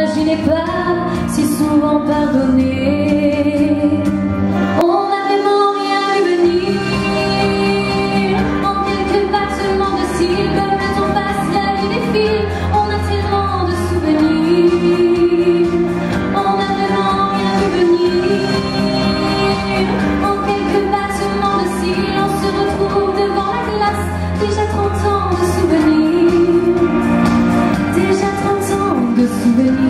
n'imaginez pas si souvent pardonner. On a vraiment rien vu venir. En quelques battements de cils, comme le temps passe, la vie défile. On a tellement de souvenirs. On a vraiment rien vu venir. En quelques battements de cils, on se retrouve devant la glace. Déjà 30 ans de souvenirs. Déjà 30 ans de souvenirs.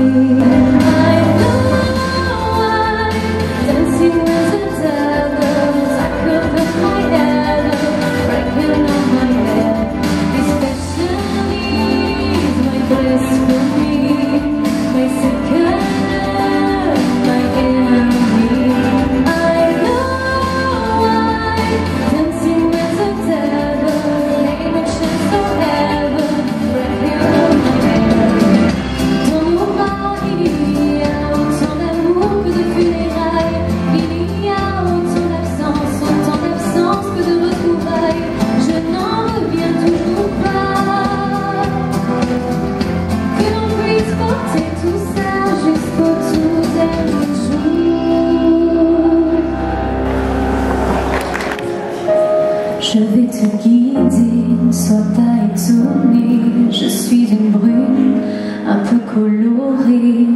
Je vais te guider, ne sois pas étonnée. Je suis une brune, un peu colorée.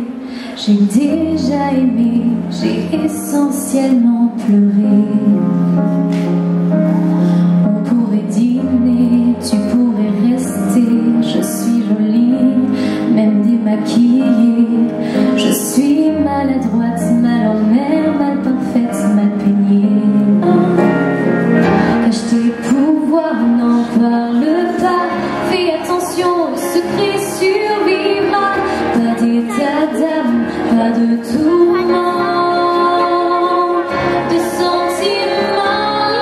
J'ai déjà aimé, j'ai essentiellement pleuré. On pourrait dîner, tu pourrais rester. Je suis jolie, même démaquillée. Je suis maladroite, mal en mer, mal parfaite, mal peignée. N'en parle pas, fais attention, le secret survivra. Pas d'état d'âme, pas de tourment, de sentiments.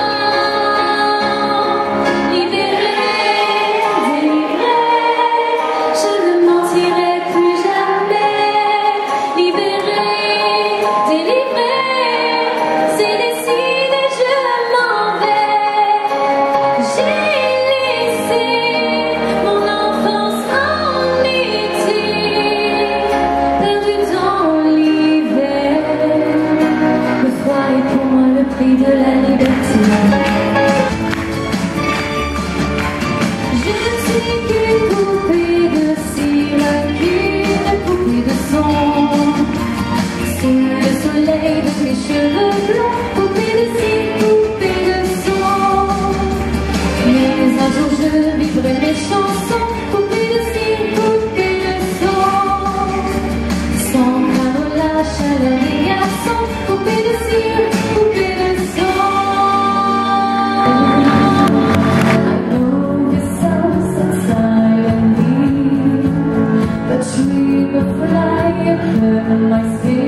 Libérée, délivrée, je ne mentirai plus jamais. Libérée, délivrée, c'est décidé, je m'en vais. J'ai de la liberté. Je ne suis qu'une poupée de cire, qu'une poupée de son. Sous le soleil de mes cheveux blancs, poupée de cire, poupée de son. Mais un jour je vivrai mes chansons, poupée de cire, poupée de son. Sans craindre la chaleur des garçons, poupée de cire. Fly above my skin.